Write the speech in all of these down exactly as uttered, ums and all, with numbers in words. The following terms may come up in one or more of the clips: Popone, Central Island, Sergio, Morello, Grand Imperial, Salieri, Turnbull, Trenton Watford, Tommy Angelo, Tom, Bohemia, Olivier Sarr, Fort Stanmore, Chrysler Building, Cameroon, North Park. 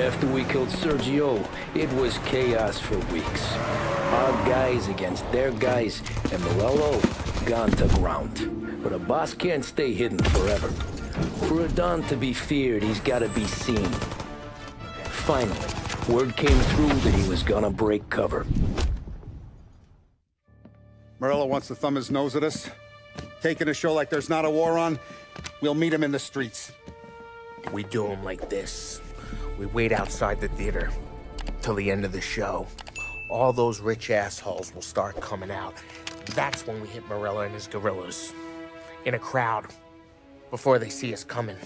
After we killed Sergio, it was chaos for weeks. Our guys against their guys, and Morello gone to ground. But a boss can't stay hidden forever. For a Don to be feared, he's gotta be seen. Finally, word came through that he was gonna break cover. Morello wants to thumb his nose at us. Taking a show like there's not a war on, we'll meet him in the streets. We do him like this. We wait outside the theater till the end of the show. All those rich assholes will start coming out. That's when we hit Morello and his guerrillas. In a crowd, before they see us coming.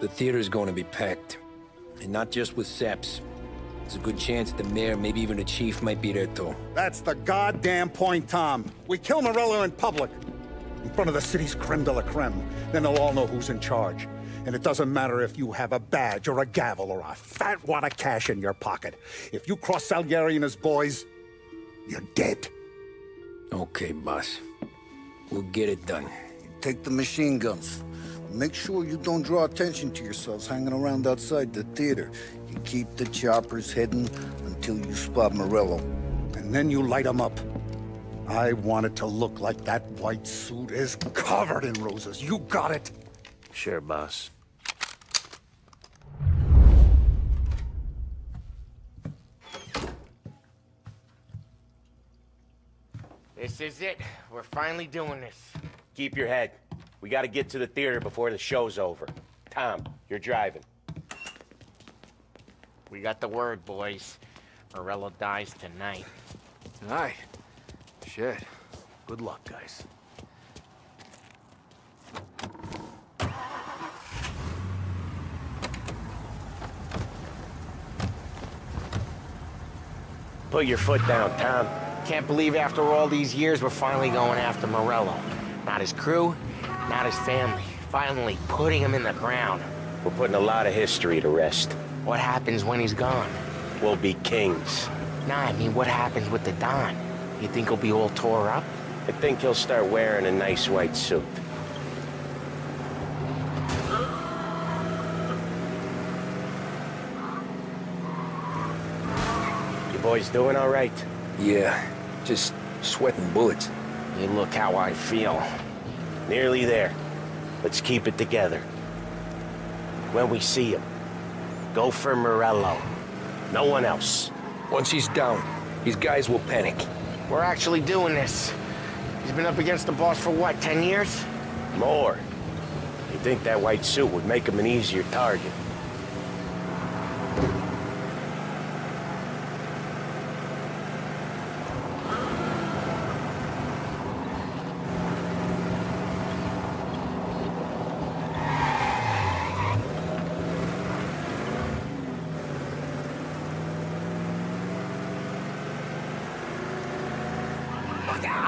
The theater's going to be packed. And not just with saps. There's a good chance the mayor, maybe even the chief, might be there too. That's the goddamn point, Tom. We kill Morello in public, in front of the city's creme de la creme. Then they'll all know who's in charge. And it doesn't matter if you have a badge or a gavel or a fat wad of cash in your pocket. If you cross Salieri and his boys, you're dead. Okay, boss. We'll get it done. Take the machine guns. Make sure you don't draw attention to yourselves hanging around outside the theater. You keep the choppers hidden until you spot Morello. And then you light them up. I want it to look like that white suit is covered in roses. You got it? Sure, boss. This is it. We're finally doing this. Keep your head. We gotta get to the theater before the show's over. Tom, you're driving. We got the word, boys. Morello dies tonight. Tonight? Shit. Good luck, guys. Put your foot down, Tom. Can't believe after all these years we're finally going after Morello. Not his crew, not his family. Finally putting him in the ground. We're putting a lot of history to rest. What happens when he's gone? We'll be kings. Nah, I mean, what happens with the Don? You think he'll be all tore up? I think he'll start wearing a nice white suit. Boys doing all right? Yeah, just sweating bullets. You look how I feel. Nearly there. Let's keep it together. When we see him, go for Morello. No one else. Once he's down, these guys will panic. We're actually doing this. He's been up against the boss for what, ten years? More. You'd think that white suit would make him an easier target.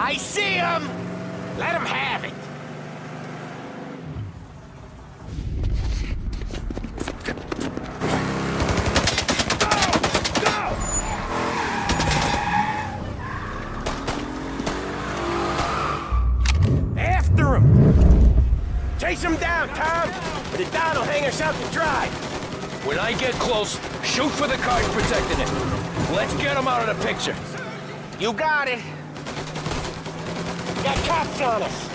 I see him! Let him have it! Go! Go! After him! Chase him down, Tom! Or the Don will hang us out to dry! When I get close, shoot for the car protecting it. Let's get him out of the picture. You got it. Got cops on us.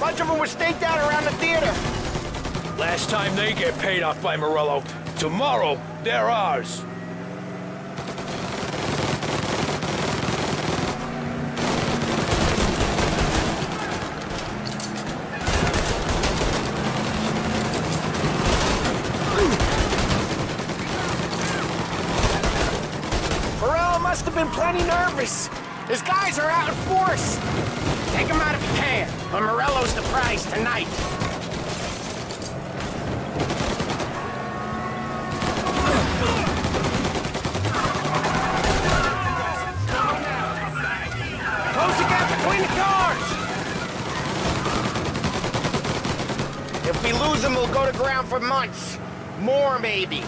Bunch of them were staked out around the theater. Last time they get paid off by Morello. Tomorrow, they're ours. Morello must have been plenty nervous. His guys are out in force. Take him out if you can, but Morello's the prize tonight. Close the gap between the cars! If we lose him, we'll go to ground for months. More, maybe.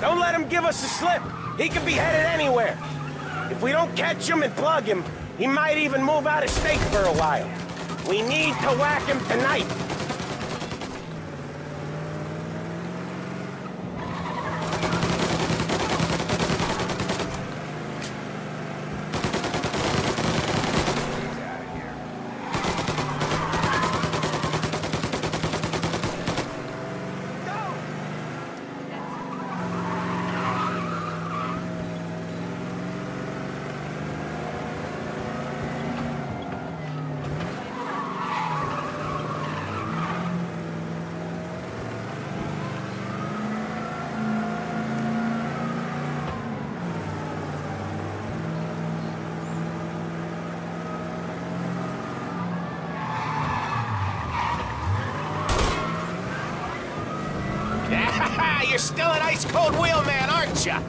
Don't let him give us a slip. He could be headed anywhere. If we don't catch him and plug him, he might even move out of state for a while. We need to whack him tonight. Ha! You're still an ice-cold wheelman, aren't ya?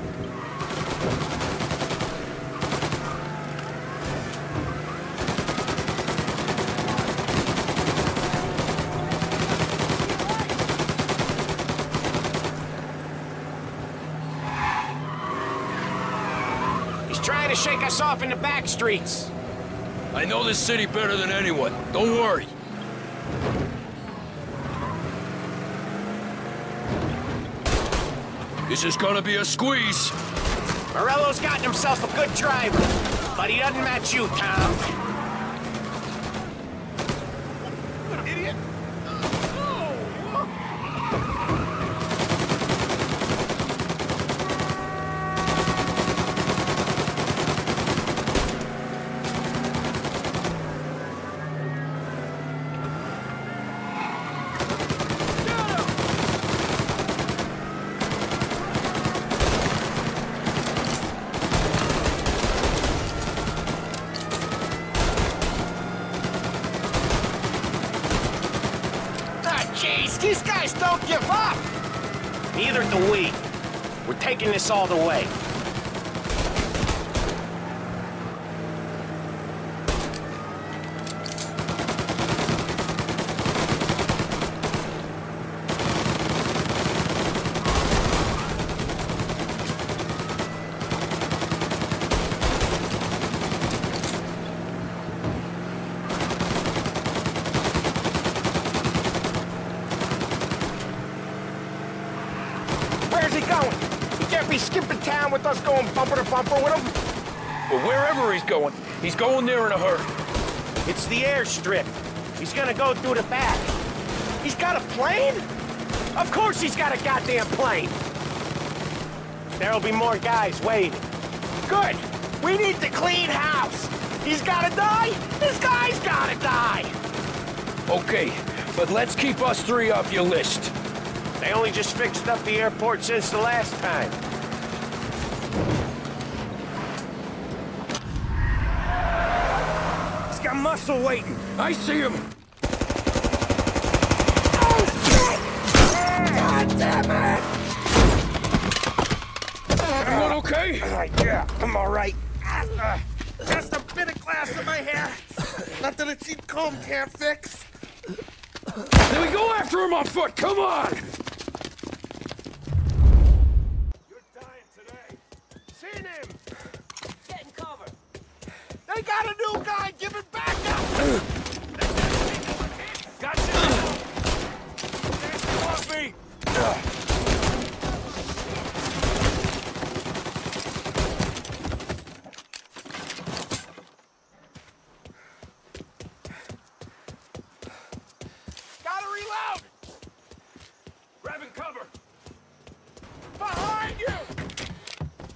Shake us off in the back streets. I know this city better than anyone. Don't worry. This is gonna be a squeeze. Morello's gotten himself a good driver, but he doesn't match you, Tom. What an idiot! These guys don't give up! Neither do we. We're taking this all the way. Us going bumper to bumper with him? Well, wherever he's going, he's going there in a hurry. It's the airstrip. He's gonna go through the back. He's got a plane? Of course he's got a goddamn plane. There'll be more guys waiting. Good. We need to clean house. He's gotta die? This guy's gotta die. Okay, but let's keep us three off your list. They only just fixed up the airport since the last time. Muscle waiting. I see him. Oh, shit! God damn it! Everyone okay? Uh, yeah, I'm all right. Uh, just a bit of glass in my hair. Nothing a cheap comb can't fix. Then we go after him on foot. Come on! You're dying today. Seen him. Getting covered. They got a new guy. Give it back. Gotcha! There's you off me! Gotta reload! Grabbing cover! Behind you!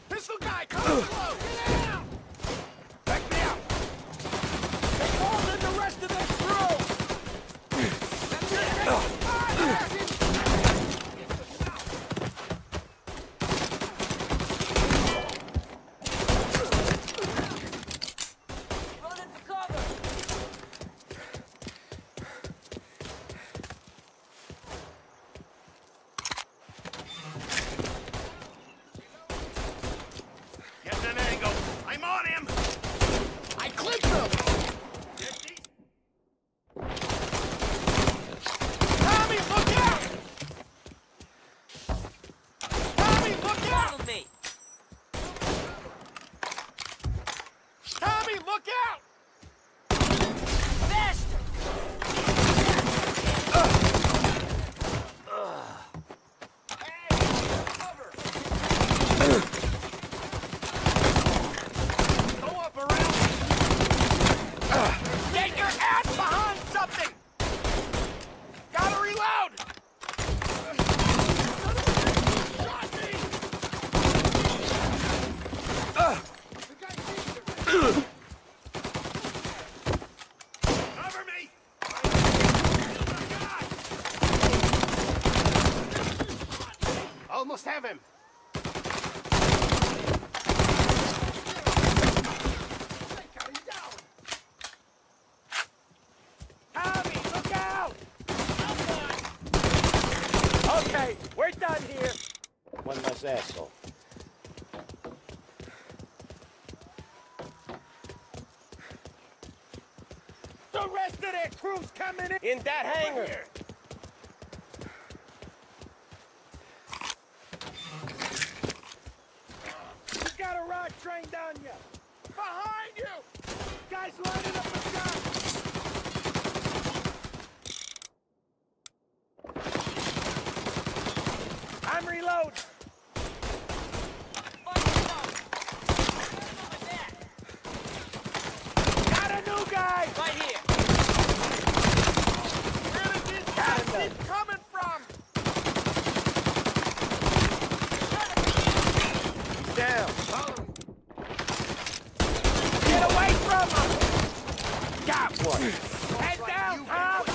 Pistol guy, come slow! Get out! Back me out! To the Okay, we're done here. One less asshole. The rest of their crew's coming in. In that hangar. You got a rock train down you. Behind you. Guys lining up the shot. I'm reloading. Got a new guy! Right here. Where did these guys keep coming from? He's down. Get away from him! Got one. Head down, Tom!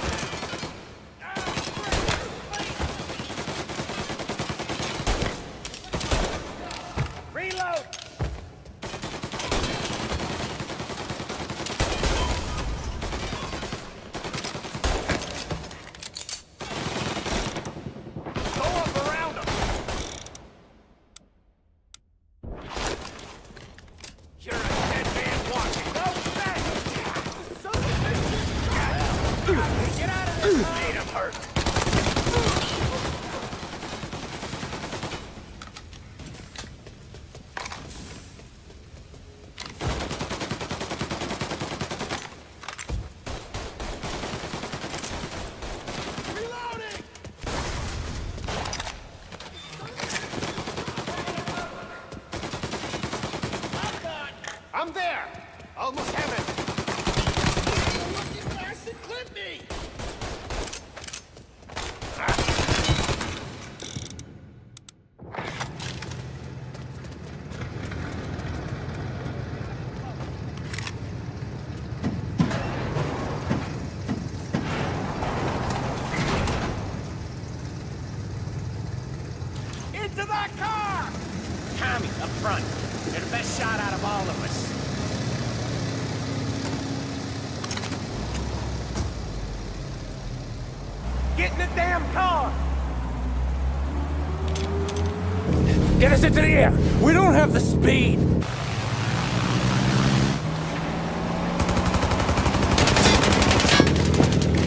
Into the air. We don't have the speed.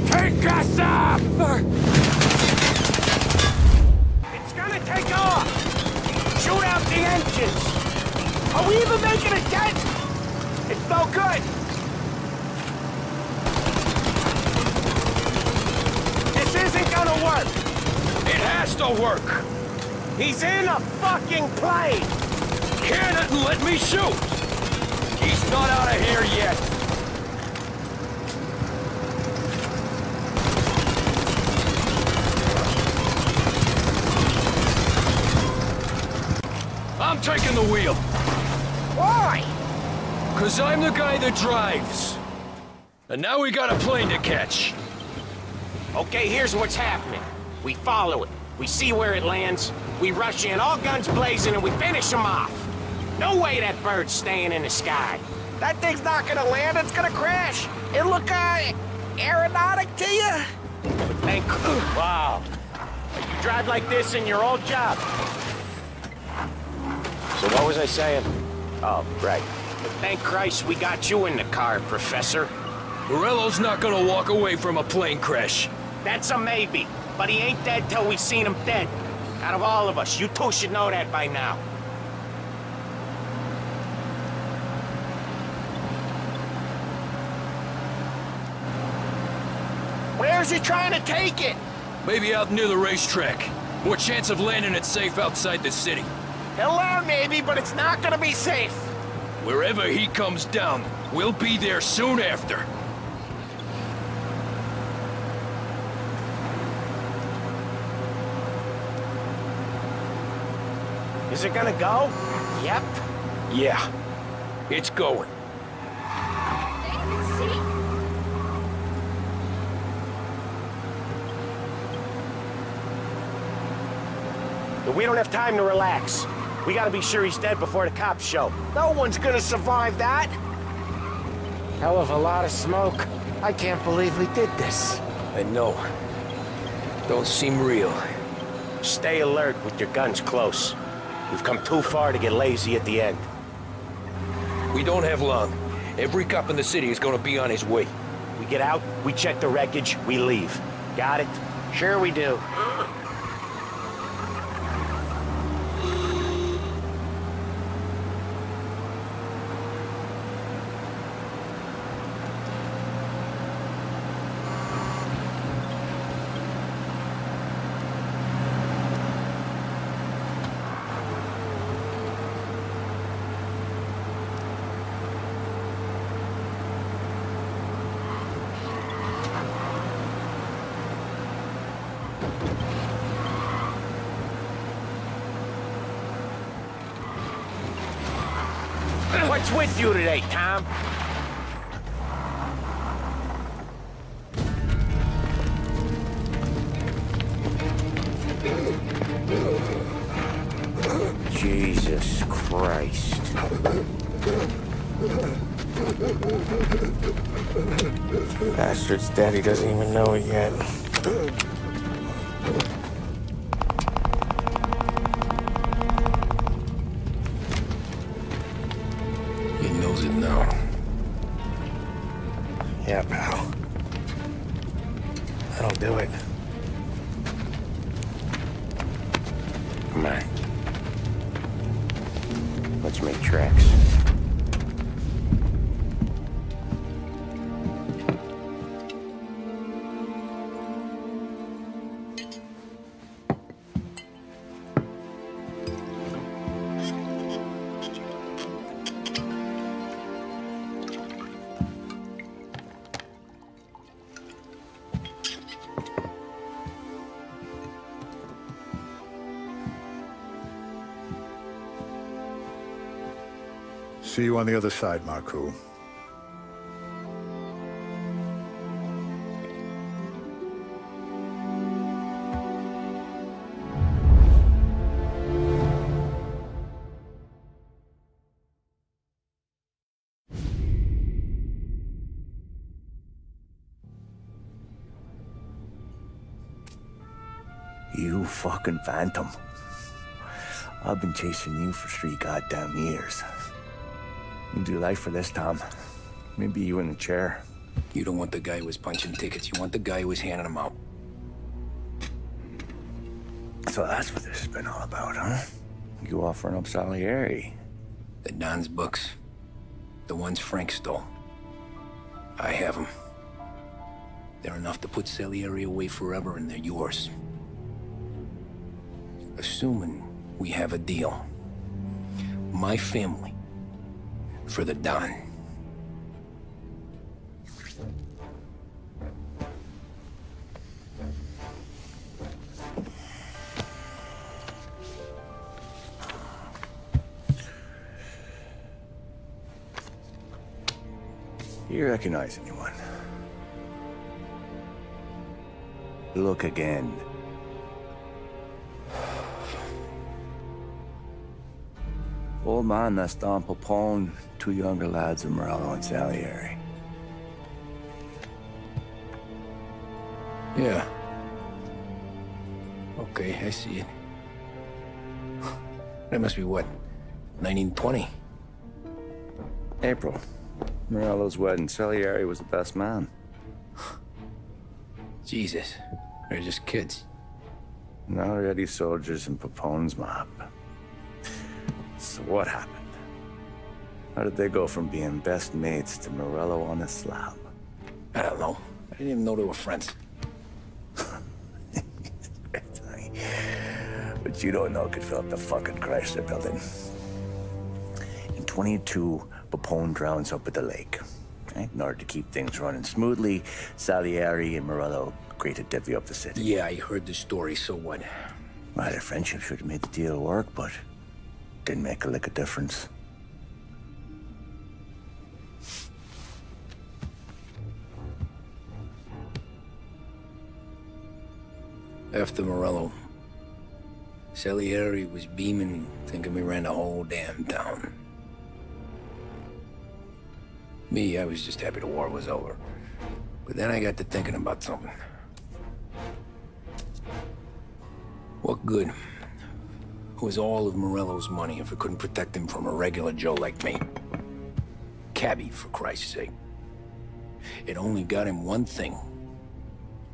Take us up! It's gonna take off. Shoot out the engines. Are we even making a dent? It's no good. This isn't gonna work. It has to work. He's in a fucking plane! Cannon, let me shoot! He's not out of here yet! I'm taking the wheel! Why? Cause I'm the guy that drives. And now we got a plane to catch. Okay, here's what's happening. We follow it. We see where it lands. We rush in, all guns blazing, and we finish them off. No way that bird's staying in the sky. That thing's not gonna land, it's gonna crash. It look, uh, aeronautic to you? Thank you. Wow. You drive like this in your old job. So what was I saying? Oh, right. But thank Christ we got you in the car, Professor. Morello's not gonna walk away from a plane crash. That's a maybe, but he ain't dead till we seen him dead. Out of all of us, you two should know that by now. Where's he trying to take it? Maybe out near the racetrack. More chance of landing it safe outside the city. He'll land maybe, but it's not gonna be safe. Wherever he comes down, we'll be there soon after. Is it gonna go? Yep. Yeah. It's going. But we don't have time to relax. We gotta be sure he's dead before the cops show. No one's gonna survive that. Hell of a lot of smoke. I can't believe we did this. I know. Don't seem real. Stay alert with your guns close. We've come too far to get lazy at the end. We don't have long. Every cop in the city is gonna be on his way. We get out, we check the wreckage, we leave. Got it? Sure we do. What's with you today, Tom? Jesus Christ. Bastard's daddy doesn't even know it yet. See you on the other side, Marco. You fucking phantom. I've been chasing you for three goddamn years. Do you like for this, Tom? Maybe you in the chair. You don't want the guy who was punching tickets. You want the guy who was handing them out. So that's what this has been all about, huh? You offering up Salieri. The Don's books. The ones Frank stole. I have them. They're enough to put Salieri away forever, and they're yours. Assuming we have a deal. My family. For the Don. Do you recognize anyone? Look again. Old man, that's Don Popone, two younger lads of Morello and Salieri. Yeah. Okay, I see it. That must be what? nineteen twenty? April. Morello's wedding. Salieri was the best man. Jesus. They're just kids. Now already soldiers in Popone's mob. So what happened? How did they go from being best mates to Morello on a slab? I don't know. I didn't even know they were friends. But you don't know could fill up the fucking Chrysler building. In twenty-two, Popone drowns up at the lake. In order to keep things running smoothly, Salieri and Morello agreed to divvy up the city. Yeah, I heard the story, so what? Well, their friendship should have made the deal work, but... didn't make a lick of difference. After Morello, Salieri was beaming, thinking we ran the whole damn town. Me, I was just happy the war was over. But then I got to thinking about something. What good was all of Morello's money if it couldn't protect him from a regular Joe like me? Cabbie, for Christ's sake. It only got him one thing.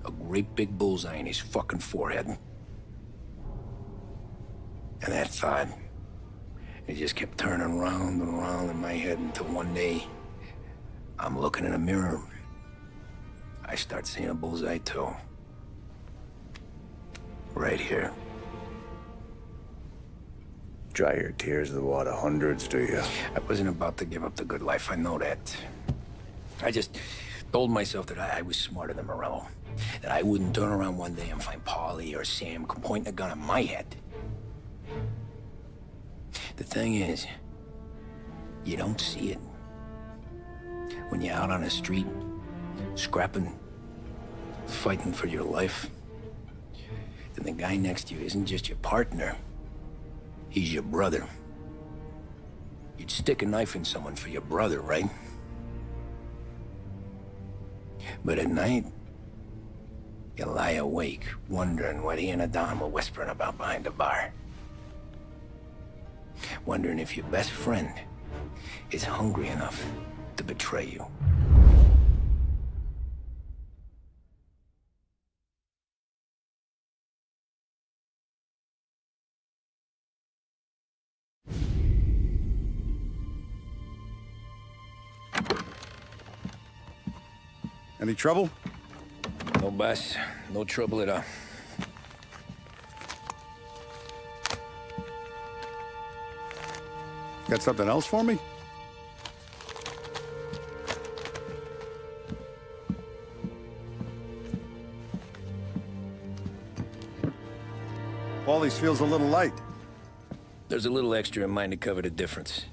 A great big bullseye in his fucking forehead. And that thought, it just kept turning round and round in my head until one day, I'm looking in a mirror. I start seeing a bullseye too. Right here. Dry your tears of the water hundreds, do you? I wasn't about to give up the good life, I know that. I just told myself that I, I was smarter than Morello. That I wouldn't turn around one day and find Polly or Sam pointing a gun at my head. The thing is, you don't see it. When you're out on the street, scrapping, fighting for your life, then the guy next to you isn't just your partner, he's your brother. You'd stick a knife in someone for your brother, right? But at night, you lie awake, wondering what he and Adam were whispering about behind the bar. Wondering if your best friend is hungry enough to betray you. Any trouble? No, boss. No trouble at all. Got something else for me? Paulie's feels a little light. There's a little extra in mine to cover the difference.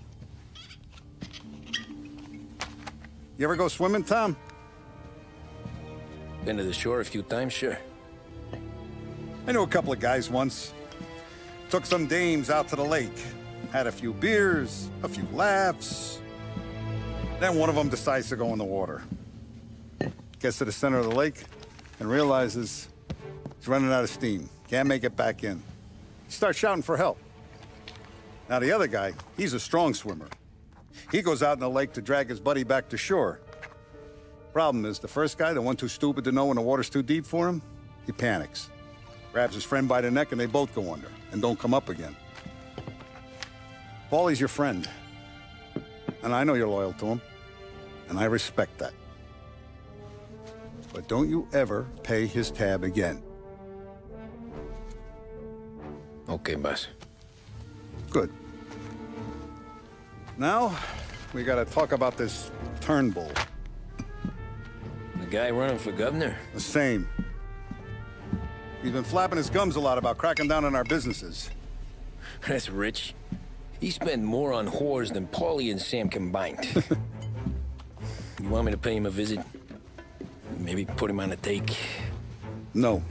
You ever go swimming, Tom? Been to the shore a few times, sure. I knew a couple of guys once. Took some dames out to the lake. Had a few beers, a few laughs. Then one of them decides to go in the water. Gets to the center of the lake and realizes he's running out of steam. Can't make it back in. Starts shouting for help. Now the other guy, he's a strong swimmer. He goes out in the lake to drag his buddy back to shore. Problem is, the first guy, the one too stupid to know when the water's too deep for him, he panics. Grabs his friend by the neck and they both go under and don't come up again. Paulie's your friend. And I know you're loyal to him. And I respect that. But don't you ever pay his tab again. Okay, boss. Good. Now, we gotta talk about this Turnbull. The guy running for governor? The same. He's been flapping his gums a lot about cracking down on our businesses. That's rich. He spent more on whores than Paulie and Sam combined. You want me to pay him a visit? Maybe put him on a take? No.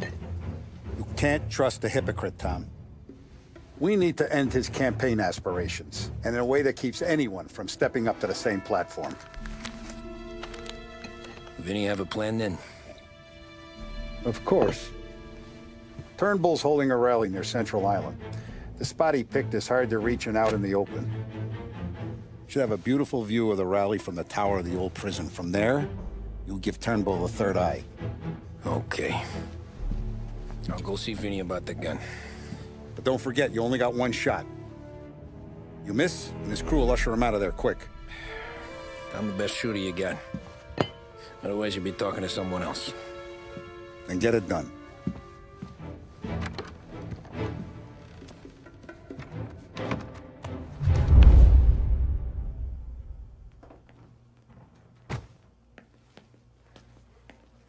You can't trust a hypocrite, Tom. We need to end his campaign aspirations, and in a way that keeps anyone from stepping up to the same platform. Vinny, have a plan then? Of course. Turnbull's holding a rally near Central Island. The spot he picked is hard to reach and out in the open. Should have a beautiful view of the rally from the tower of the old prison. From there, you'll give Turnbull the third eye. Okay. I'll go see Vinny about the gun. But don't forget, you only got one shot. You miss, and his crew will usher him out of there quick. I'm the best shooter you got. Otherwise, you'd be talking to someone else. Then get it done.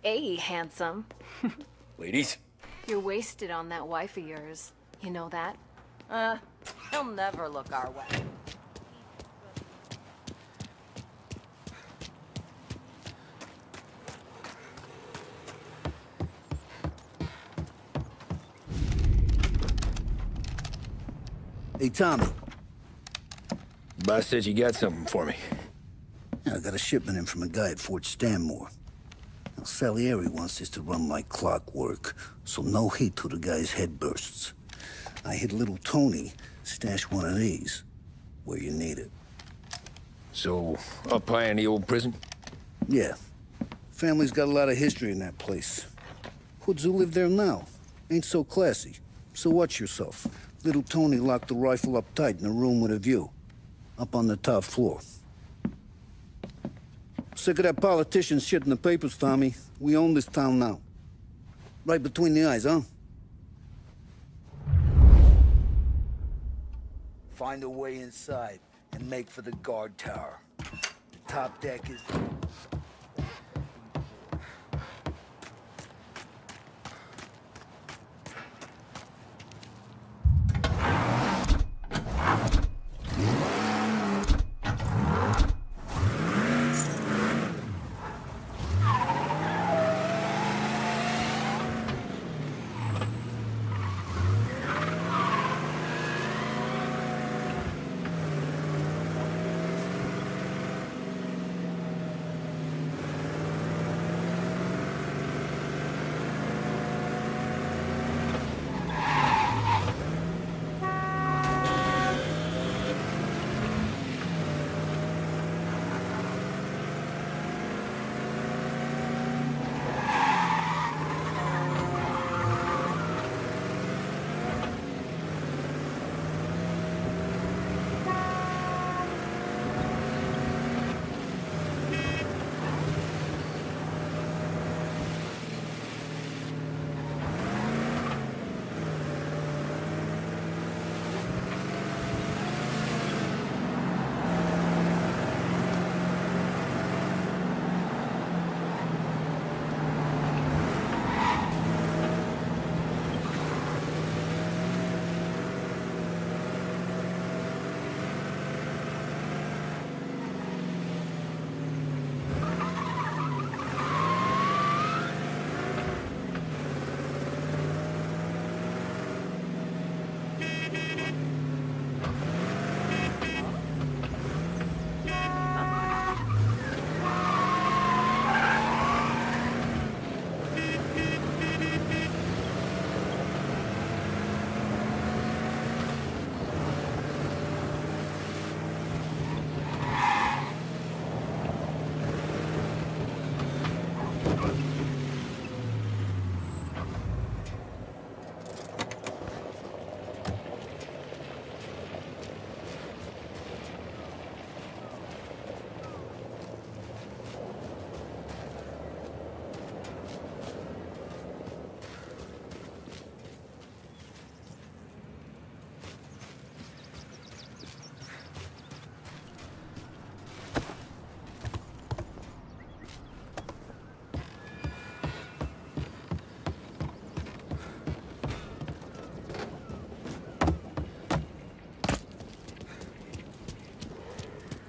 Hey, handsome. Ladies. You're wasted on that wife of yours. You know that? Uh, he'll never look our way. Hey, Tommy. Boss said you got something for me. Yeah, I got a shipment in from a guy at Fort Stanmore. Now, Salieri wants this to run like clockwork, so no heat till the guy's head bursts. I had little Tony stash one of these where you need it. So, up high in the old prison? Yeah. Family's got a lot of history in that place. Hoods who live there now ain't so classy. So watch yourself. Little Tony locked the rifle up tight in a room with a view, up on the top floor. Sick of that politician shit in the papers, Tommy. We own this town now. Right between the eyes, huh? Find a way inside and make for the guard tower. The top deck is...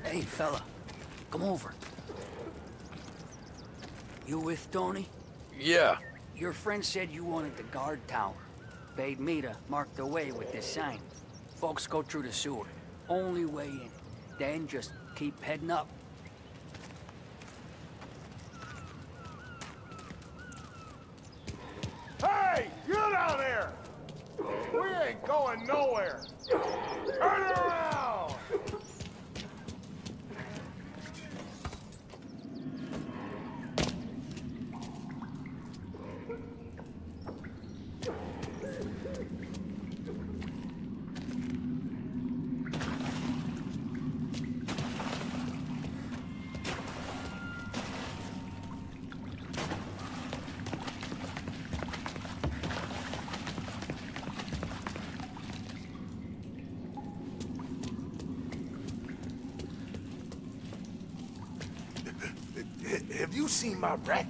Hey, fella, come over. You with Tony? Yeah. Your friend said you wanted the guard tower. Bade me to mark the way with this sign. Folks go through the sewer. Only way in. Then just keep heading up. Hey, you down there! We ain't going nowhere. Turn around! Have you seen my rat?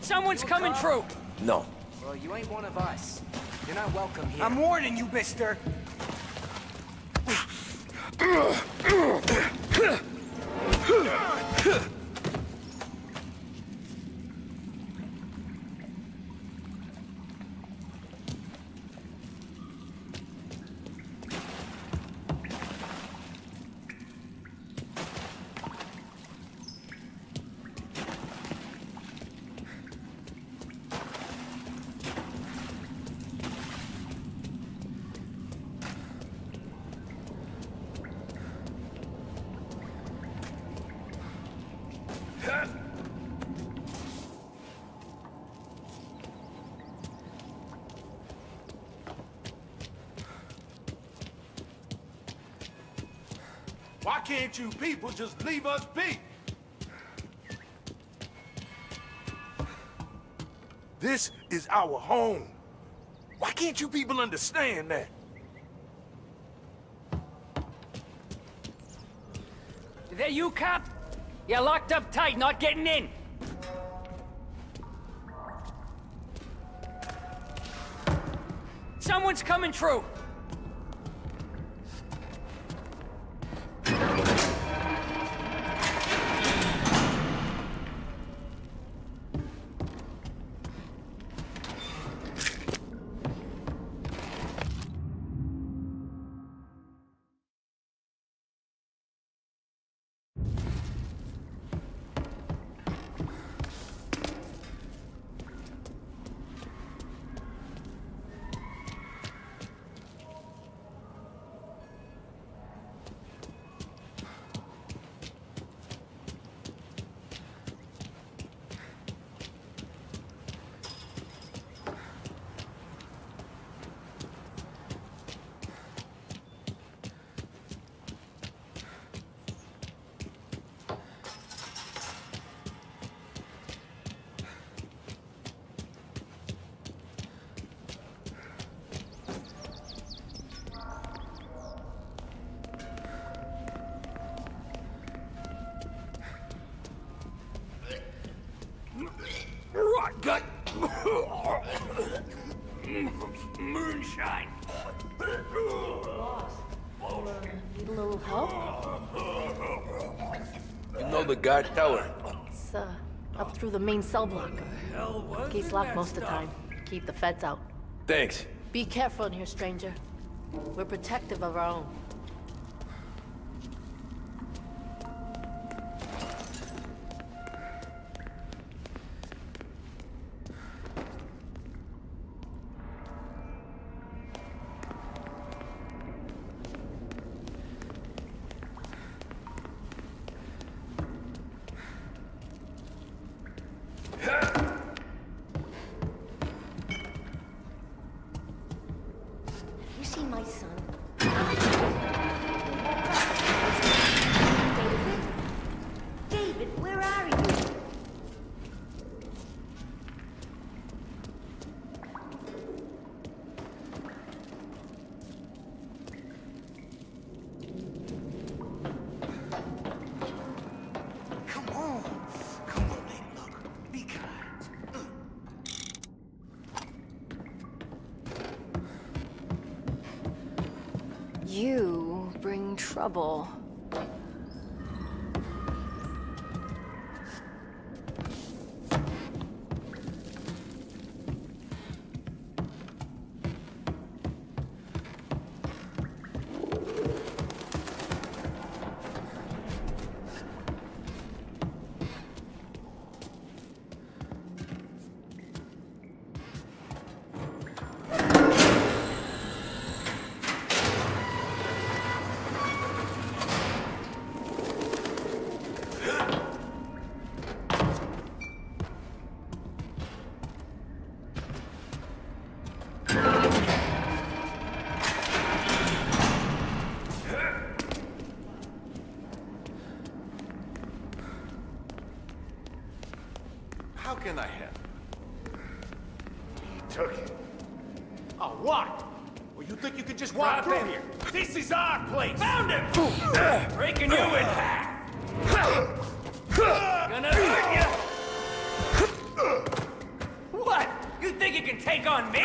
Someone's coming through! No. Well, you ain't one of us. You're not welcome here. I'm warning you, mister! can't you people just leave us be? This is our home. Why can't you people understand that? There you, cop? You're locked up tight, not getting in. Someone's coming through. Guard tower. It's uh, up through the main cell block. Gates locked most of the time. Keep the feds out. Thanks. Be careful in here, stranger. We're protective of our own. You bring trouble. Can I have? He took it. Oh, what? Well, you think you could just walk through here? This is our place. Found him. Breaking you in half. Gonna hurt you. What? You think you can take on me?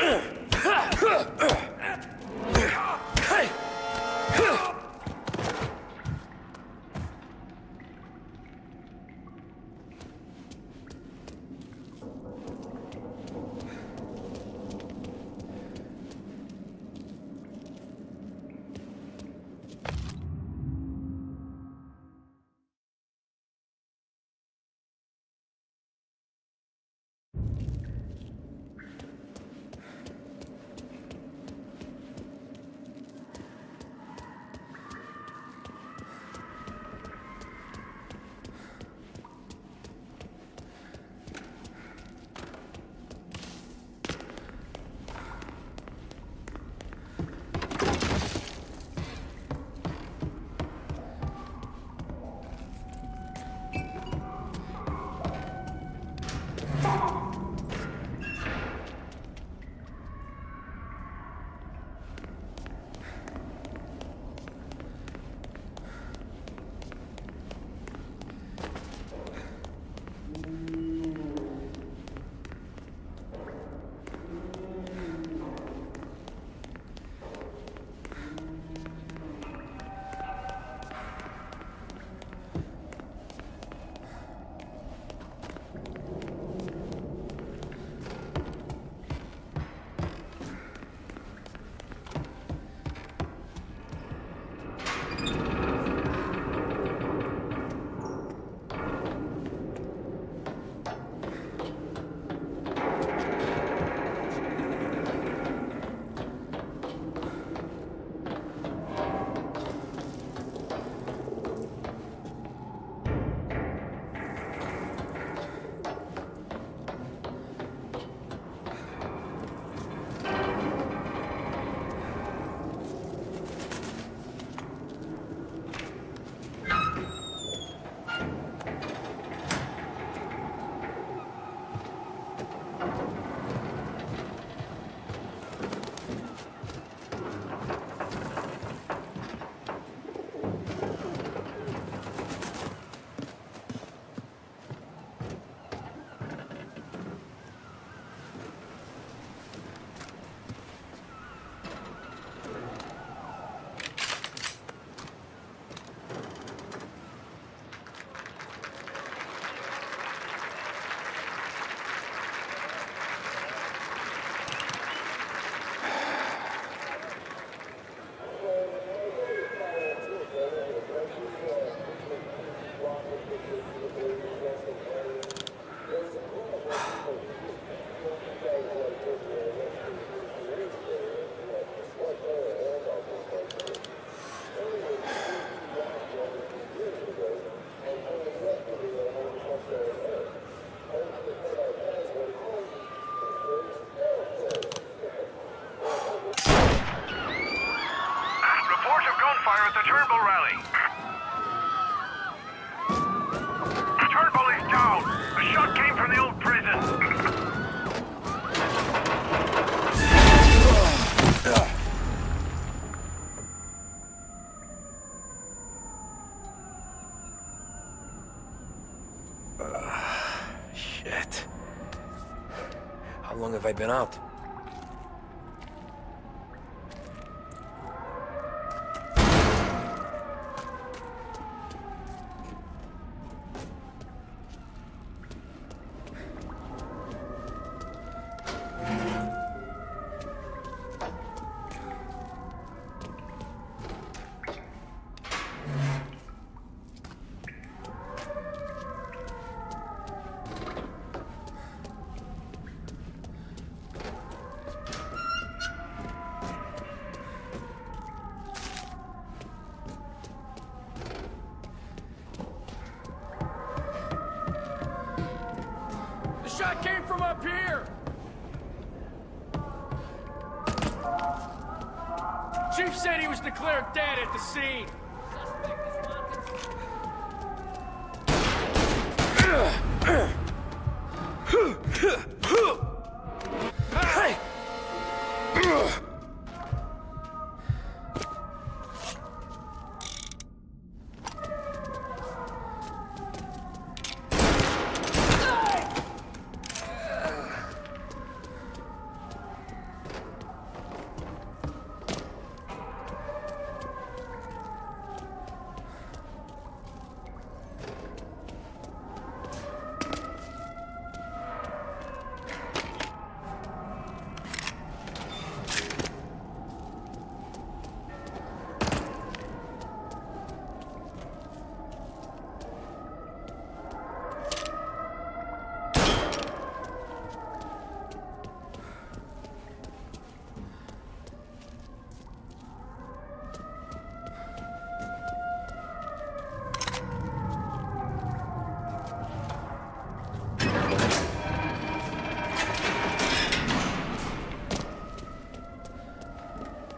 How long have I been out?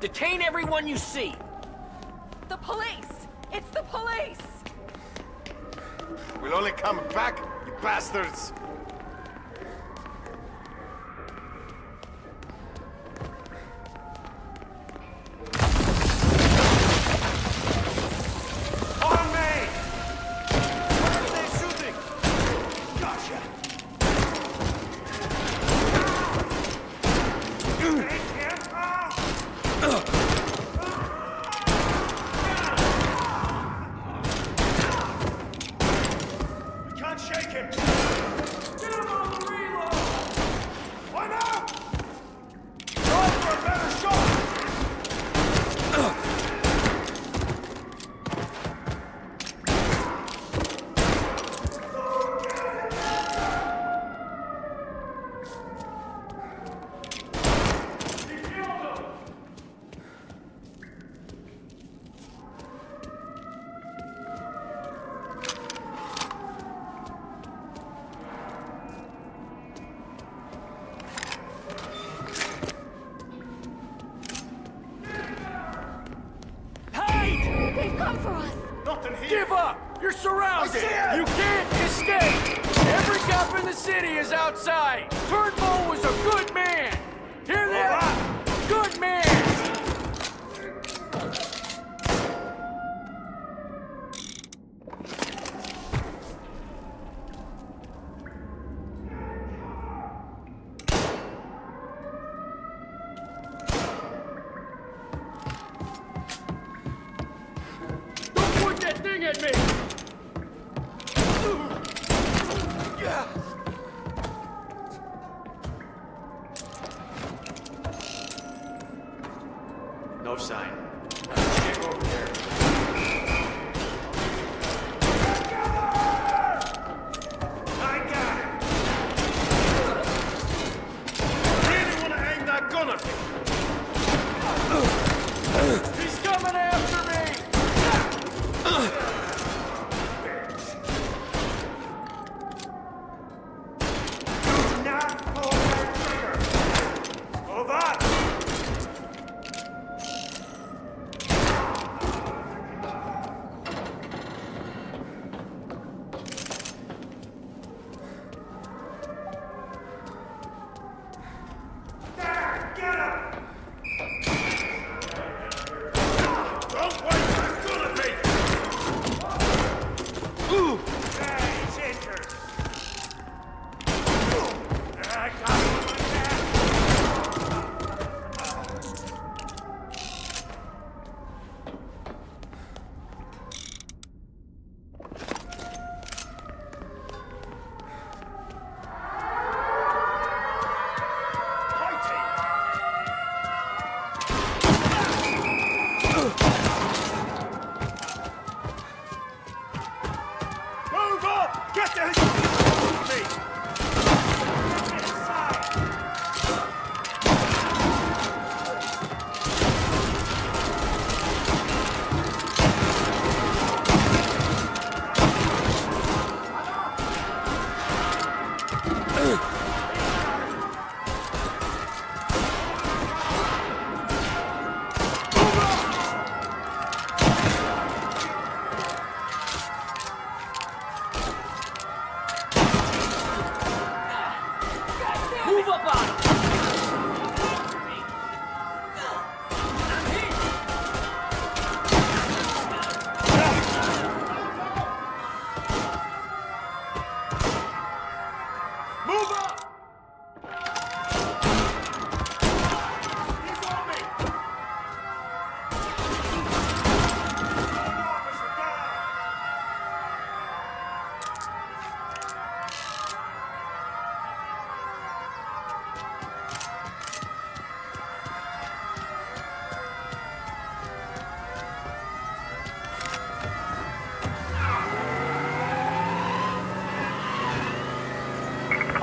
Detain everyone you see! The police! It's the police! We'll only come back, you bastards!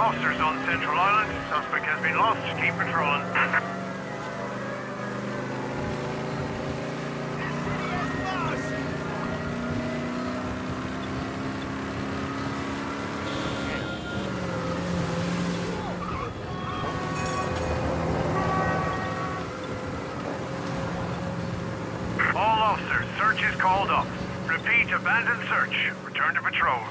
Officers on Central Island. Suspect has been lost. Keep patrolling. All officers, search is called off. Repeat, abandoned search. Return to patrols.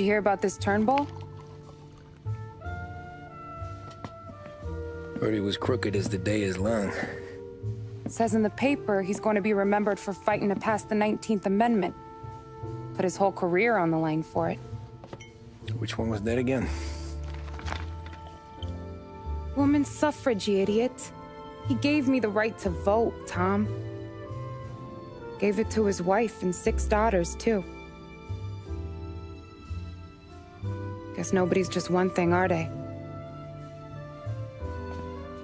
Did you hear about this Turnbull? Heard he was crooked as the day is long. It says in the paper he's going to be remembered for fighting to pass the nineteenth amendment. Put his whole career on the line for it. Which one was that again? Woman's suffrage, you idiot. He gave me the right to vote, Tom. Gave it to his wife and six daughters, too. Guess nobody's just one thing, are they?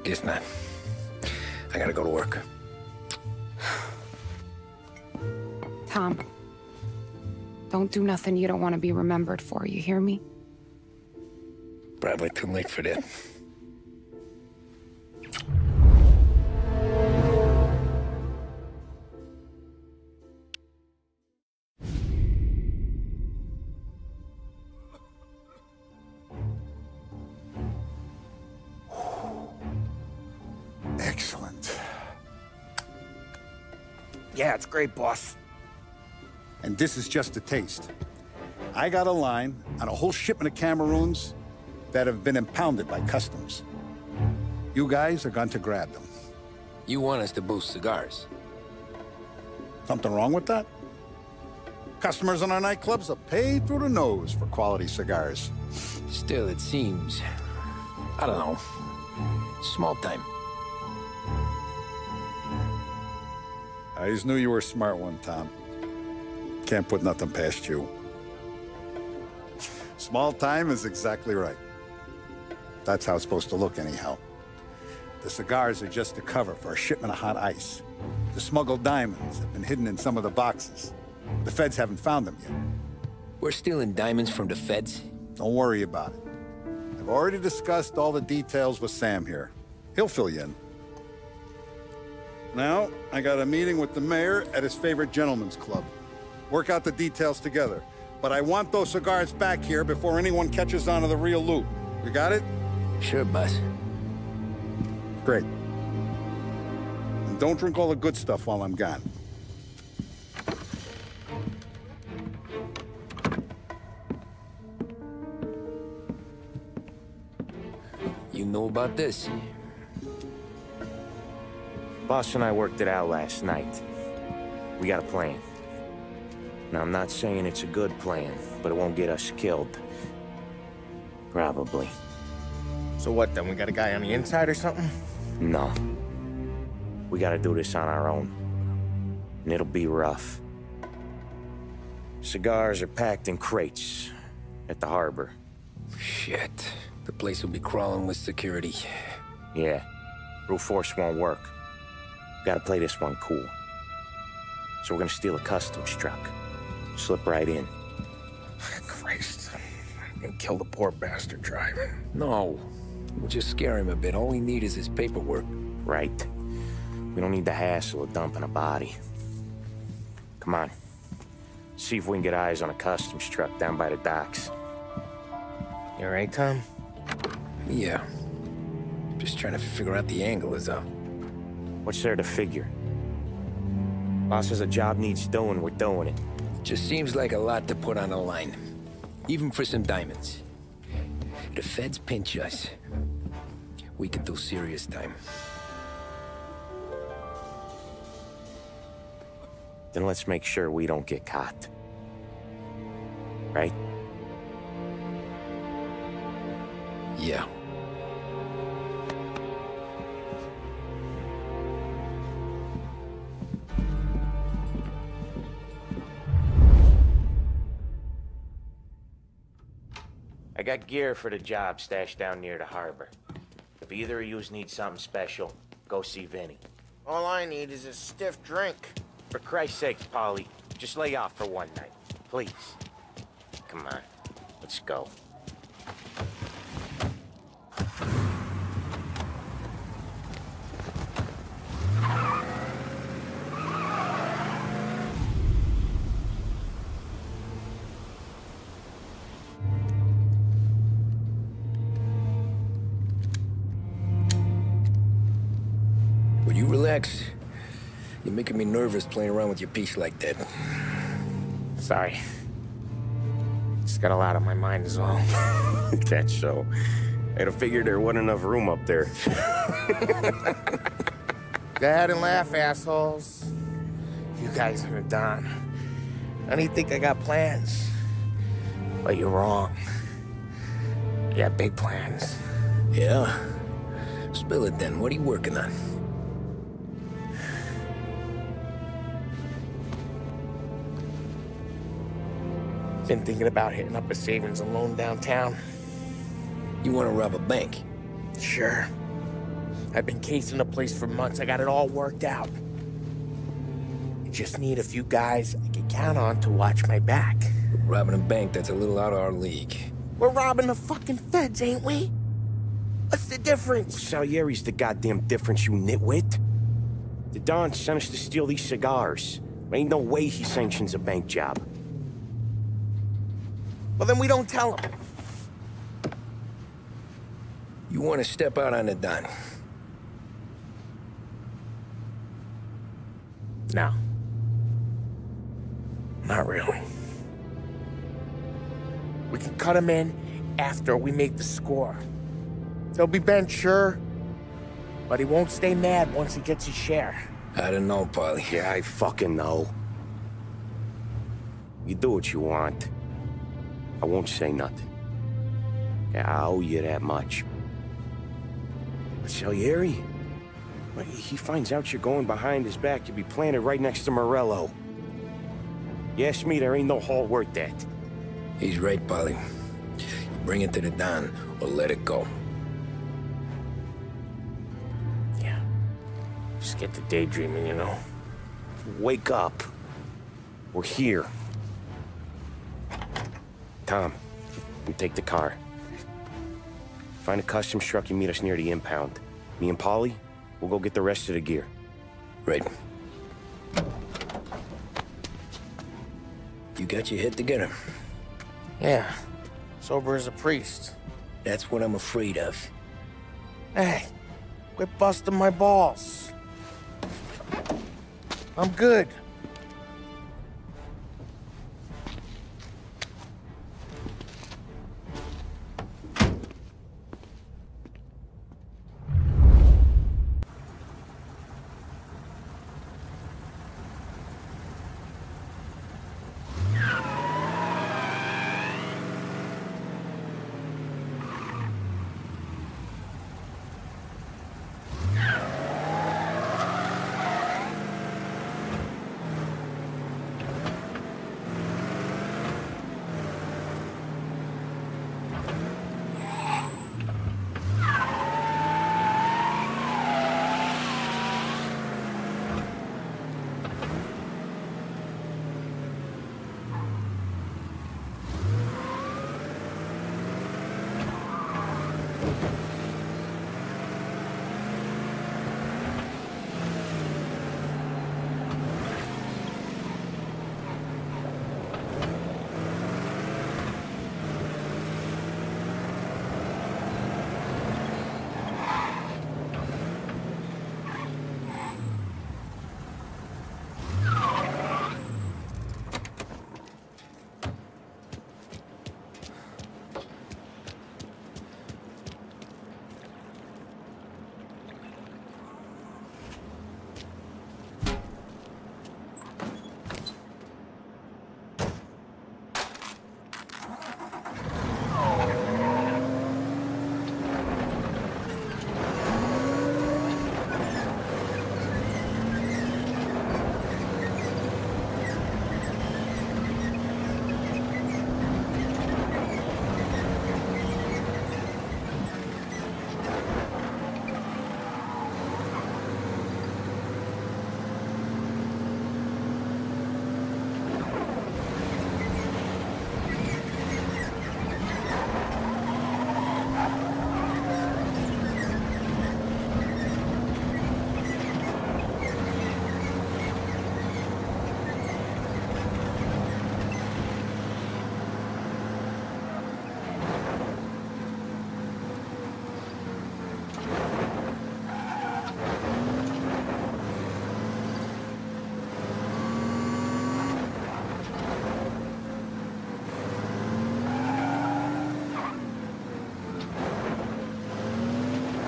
Guess not. I gotta go to work. Tom, don't do nothing you don't want to be remembered for, you hear me? Probably too late for that. Yeah, it's great, boss. And this is just a taste. I got a line on a whole shipment of Cameroons that have been impounded by customs. You guys are going to grab them. You want us to boost cigars? Something wrong with that? Customers in our nightclubs are paid through the nose for quality cigars. Still, it seems, I don't know, small time. I just knew you were a smart one, Tom. Can't put nothing past you. Small time is exactly right. That's how it's supposed to look, anyhow. The cigars are just a cover for a shipment of hot ice. The smuggled diamonds have been hidden in some of the boxes. The feds haven't found them yet. We're stealing diamonds from the feds? Don't worry about it. I've already discussed all the details with Sam here. He'll fill you in. Now, I got a meeting with the mayor at his favorite gentleman's club. Work out the details together. But I want those cigars back here before anyone catches on to the real loot. You got it? Sure, boss. Great. And don't drink all the good stuff while I'm gone. You know about this? Boss and I worked it out last night. We got a plan. Now, I'm not saying it's a good plan, but it won't get us killed. Probably. So what, then? We got a guy on the inside or something? No. We gotta do this on our own. And it'll be rough. Cigars are packed in crates at the harbor. Shit. The place will be crawling with security. Yeah. Brute force won't work. Gotta play this one cool. So we're gonna steal a customs truck. Slip right in. Christ. I'm gonna kill the poor bastard driver. No. We'll just scare him a bit. All we need is his paperwork. Right. We don't need the hassle of dumping a body. Come on. See if we can get eyes on a customs truck down by the docks. You all right, Tom? Yeah. Just trying to figure out the angle is up. What's there to figure? Boss says a job needs doing, we're doing it. Just seems like a lot to put on the line. Even for some diamonds. If the feds pinch us, we could do serious time. Then let's make sure we don't get caught. Right? Yeah. I got gear for the job stashed down near the harbor. If either of yous need something special, go see Vinny. All I need is a stiff drink. For Christ's sake, Polly, just lay off for one night, please. Come on, let's go. You're making me nervous playing around with your piece like that. Sorry. Just got a lot on my mind as well. That show. I'd have figured there wasn't enough room up there. Go ahead and laugh, assholes. You guys are done. I don't think I got plans. But you're wrong. You got big plans. Yeah? Spill it then. What are you working on? Been thinking about hitting up a savings and loan downtown. You want to rob a bank? Sure. I've been casing the place for months. I got it all worked out. I just need a few guys I can count on to watch my back. We're robbing a bank, that's a little out of our league. We're robbing the fucking feds, ain't we? What's the difference? Salieri's the goddamn difference, you nitwit. The Don sent us to steal these cigars. There ain't no way he sanctions a bank job. Well, then we don't tell him. You want to step out on the Don? No. Not really. We can cut him in after we make the score. He'll be bent, sure, but he won't stay mad once he gets his share. I don't know, Polly. Yeah, I fucking know. You do what you want. I won't say nothing. Yeah, I owe you that much. But Salieri? He finds out you're going behind his back, you'll be planted right next to Morello. You ask me, there ain't no haul worth that. He's right, Polly. You bring it to the Don, or let it go. Yeah. Just get to daydreaming, you know. Wake up. We're here. Tom, We take the car. Find a customs truck and meet us near the impound. Me and Polly, we'll go get the rest of the gear. Right. You got your head together. Yeah. Sober as a priest. That's what I'm afraid of. Hey, quit busting my balls. I'm good.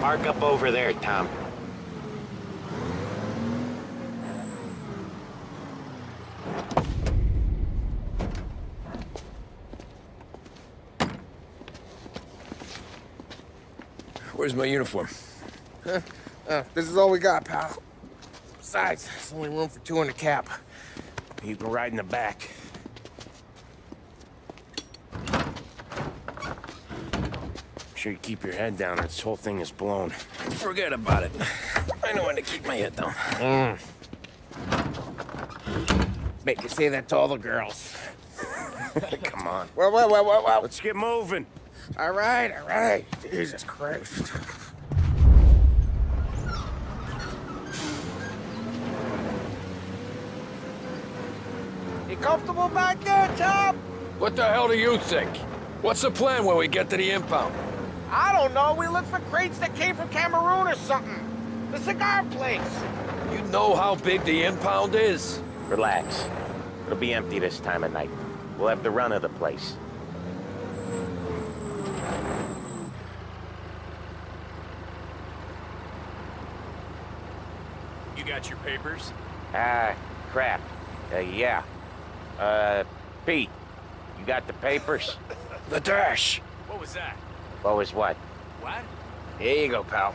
Park up over there, Tom. Where's my uniform? Huh? Uh, this is all we got, pal. Besides, there's only room for two in the cap. You can ride in the back. You keep your head down or this whole thing is blown. Forget about it. I know when to keep my head down. Mm. Make you say that to all the girls. Come on. Well, well, well, well, well. Let's get moving. All right, all right. Jesus Christ. You comfortable back there, Tom? What the hell do you think? What's the plan when we get to the impound? I don't know. We looked for crates that came from Cameroon or something. The cigar place. You know how big the impound is. Relax. It'll be empty this time of night. We'll have the run of the place. You got your papers? Ah, crap. Uh, yeah. Uh, Pete, you got the papers? The dash. What was that? What was what? What? Here you go, pal.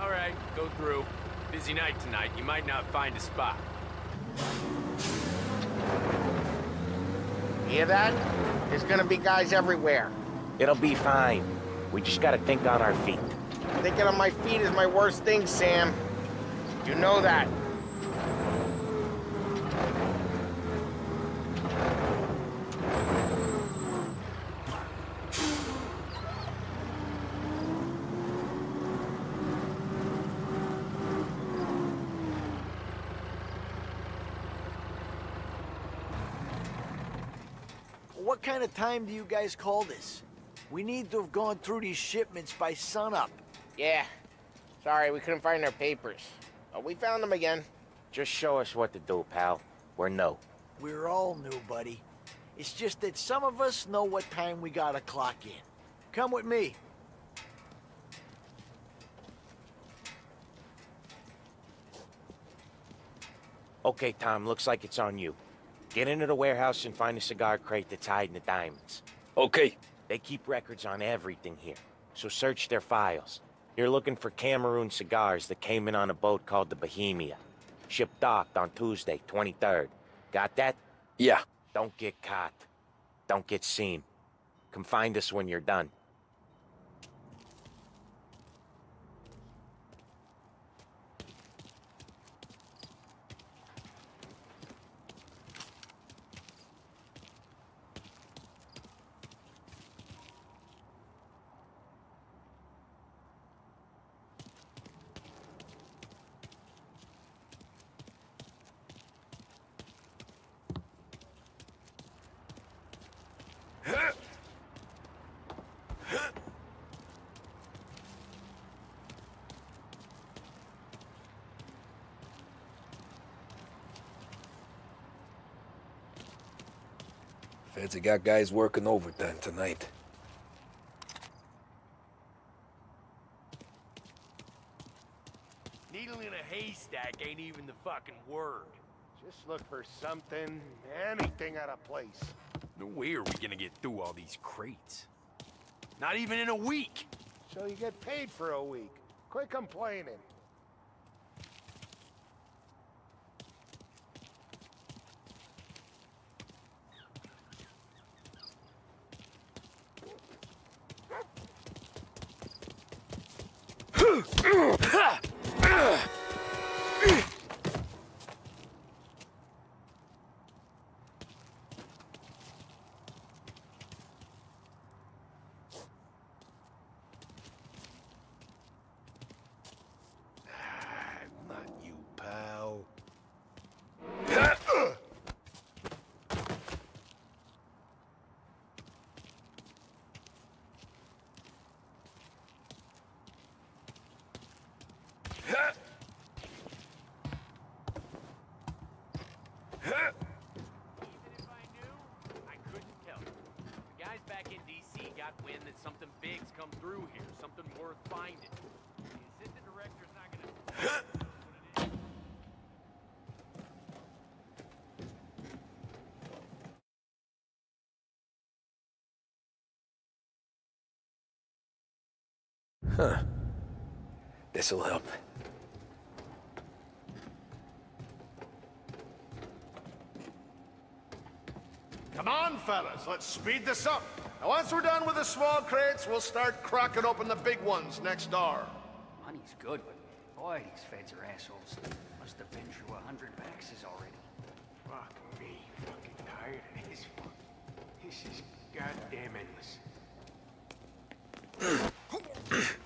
All right, go through. Busy night tonight. You might not find a spot. Hear that? There's gonna be guys everywhere. It'll be fine. We just gotta think on our feet. Thinking on my feet is my worst thing, Sam. You know that. What kind of time do you guys call this? We need to have gone through these shipments by sunup. Yeah. Sorry, we couldn't find our papers. But we found them again. Just show us what to do, pal. We're new. We're all new, buddy. It's just that some of us know what time we gotta clock in. Come with me. Okay, Tom, looks like it's on you. Get into the warehouse and find a cigar crate that's hiding the diamonds. Okay. They keep records on everything here, so search their files. You're looking for Cameroon cigars that came in on a boat called the Bohemia. Ship docked on Tuesday, twenty-third. Got that? Yeah. Don't get caught. Don't get seen. Come find us when you're done. Feds have got guys working overtime tonight. Needle in a haystack ain't even the fucking word. Just look for something, anything out of place. No way are we gonna get through all these crates. Not even in a week! So you get paid for a week. Quit complaining. Something big's come through here, something worth finding. The assistant director's not gonna know what it is. Huh. This'll help. Come on, fellas, let's speed this up. Now, once we're done with the small crates, we'll start cracking open the big ones next door. Money's good, but boy, these feds are assholes. Must have been through a hundred maxes already. Fuck me, fucking tired of this one. This is goddamn endless.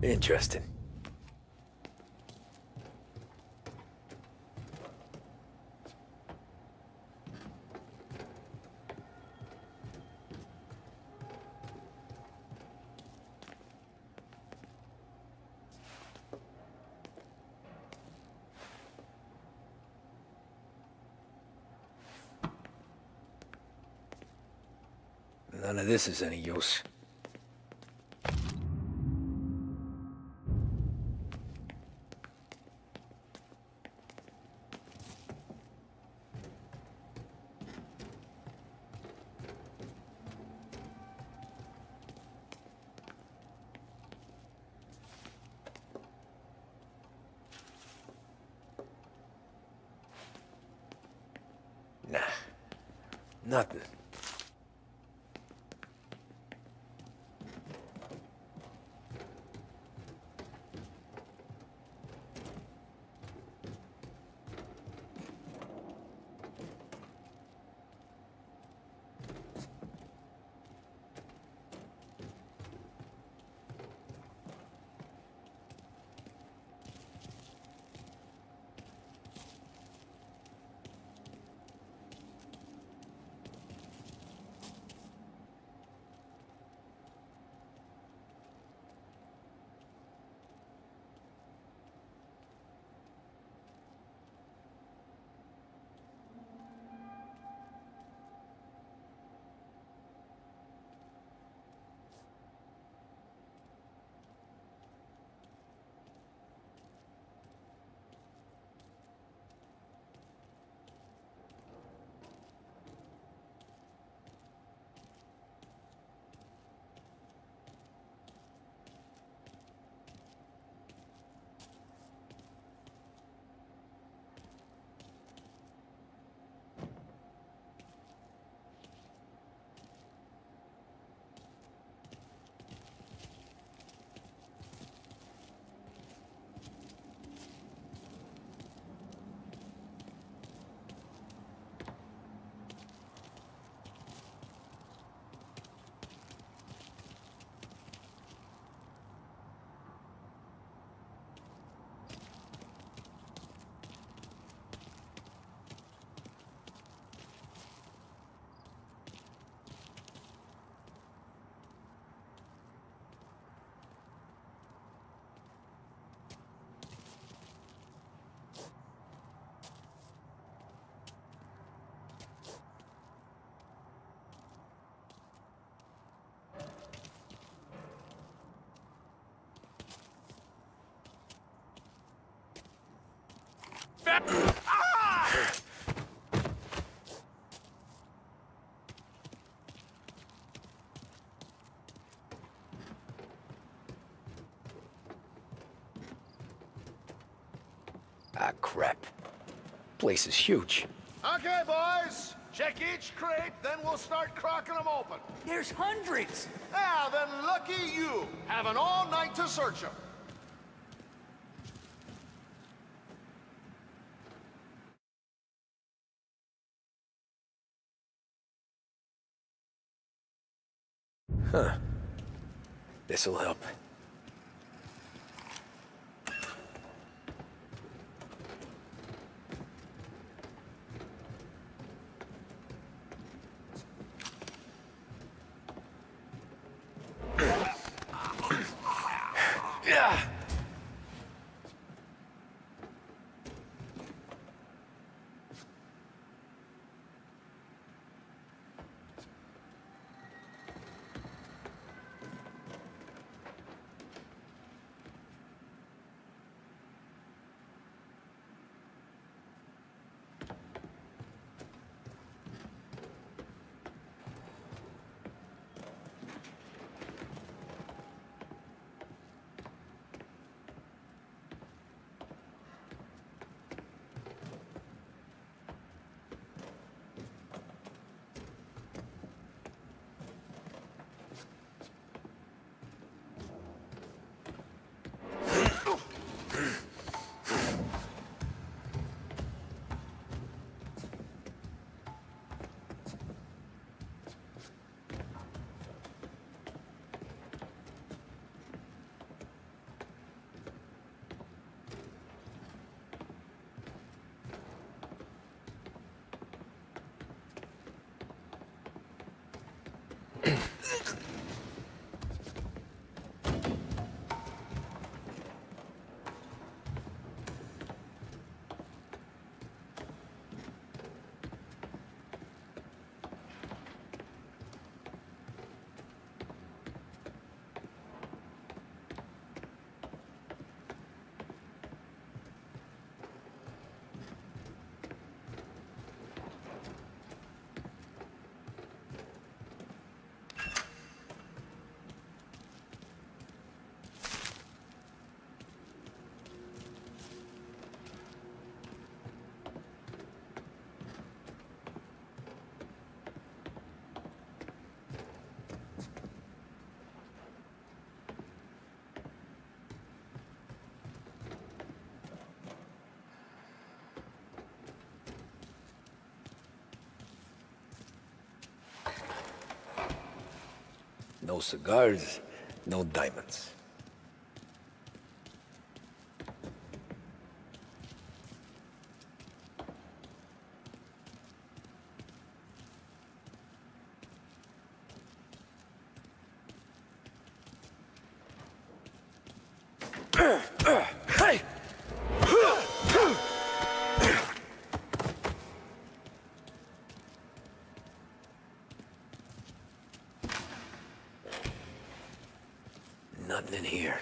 Interesting. None of this is any use. Nothing. Ah, crap. Place is huge. Okay, boys. Check each crate, then we'll start cracking them open. There's hundreds! Yeah, then lucky you. Have an all night to search them. Huh. This'll help. No cigars, no diamonds. Nothing in here.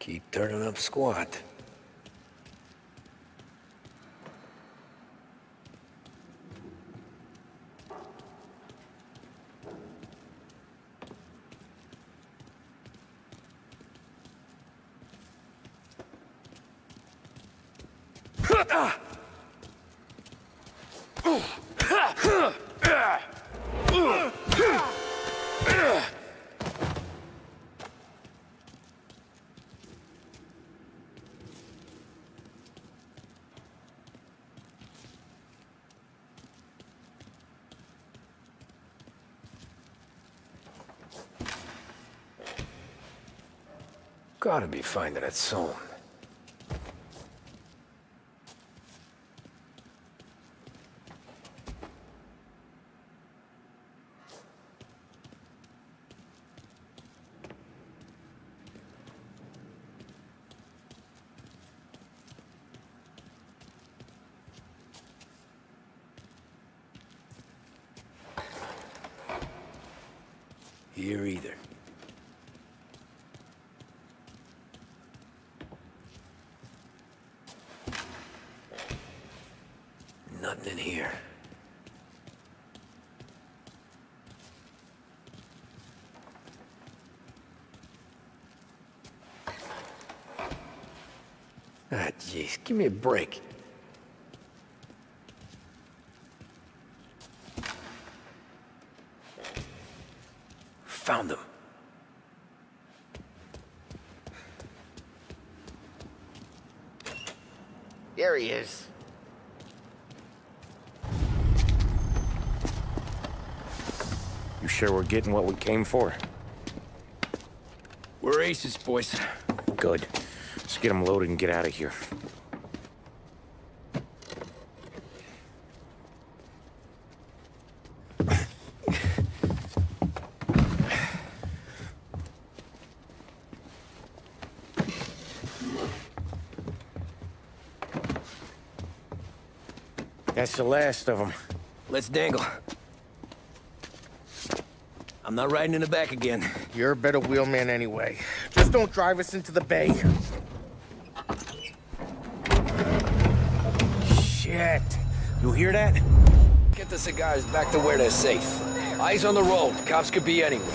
Keep turning up squat. Gotta be finding its own. Here either. Nothing in here. Ah, jeez, give me a break. Found them. There he is. You sure we're getting what we came for? We're aces, boys. Good. Let's get them loaded and get out of here. That's the last of them. Let's dangle. I'm not riding in the back again. You're a better wheelman anyway. Just don't drive us into the bay. Shit. You hear that? Get the cigars back to where they're safe. Eyes on the road. Cops could be anywhere.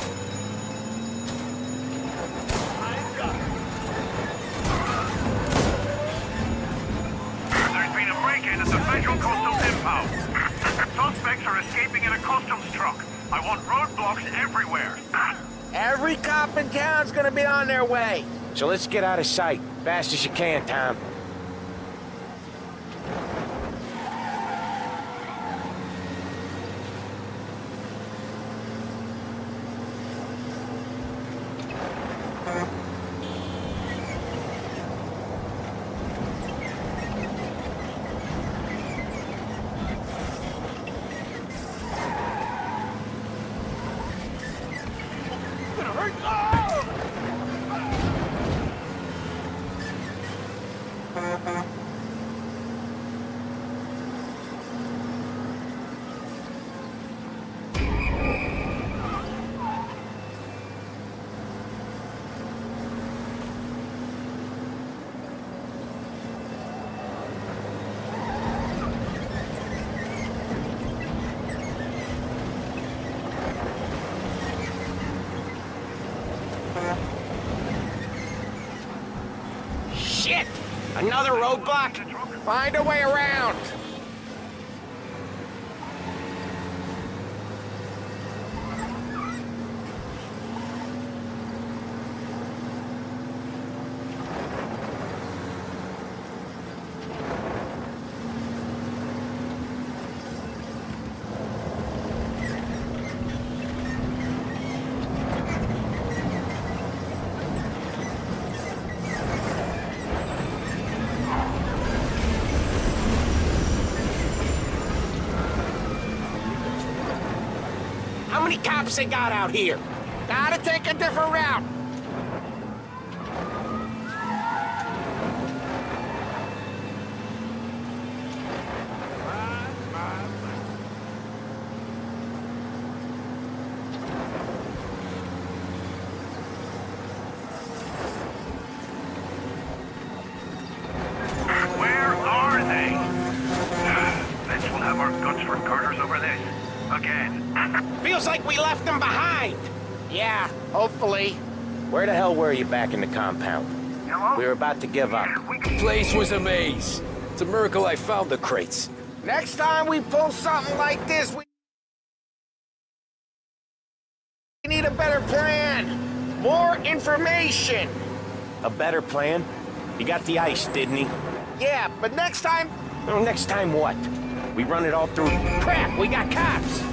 Way. So let's get out of sight, fast as you can, Tom. Another roadblock! Find a way around! How many cops they got out here? Gotta take a different route. Back in the compound. Hello? We were about to give up. The place was a maze. It's a miracle I found the crates. Next time we pull something like this, we need a better plan. More information. A better plan? He got the ice, didn't he? Yeah, but next time... Well, next time what? We run it all through... Crap, we got cops!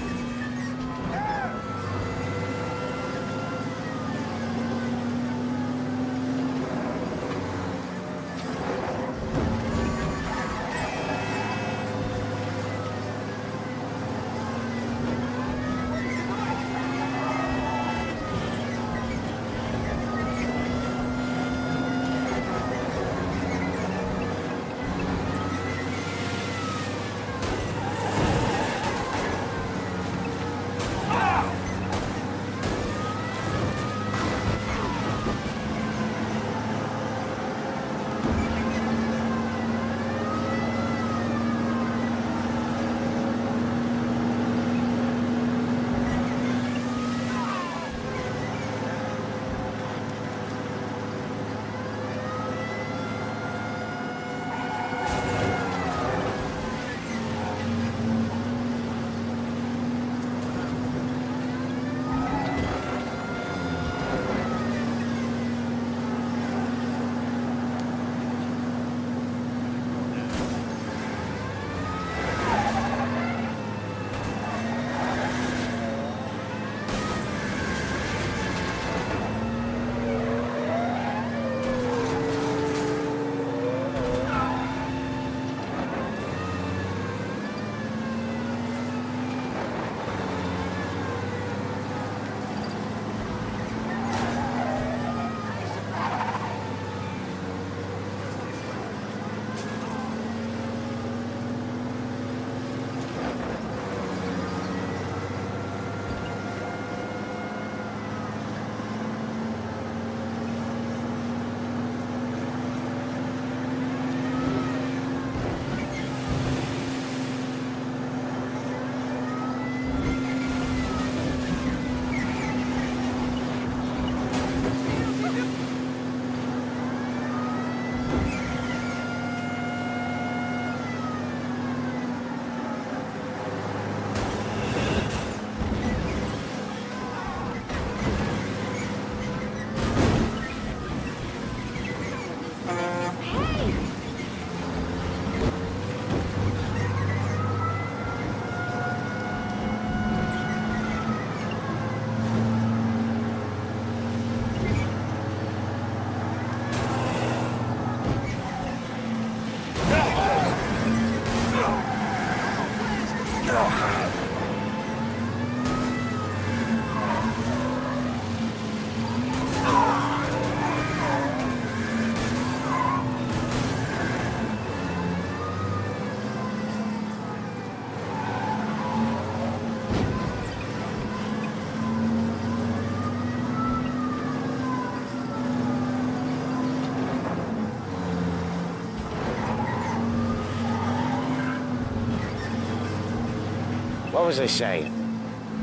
What was I saying?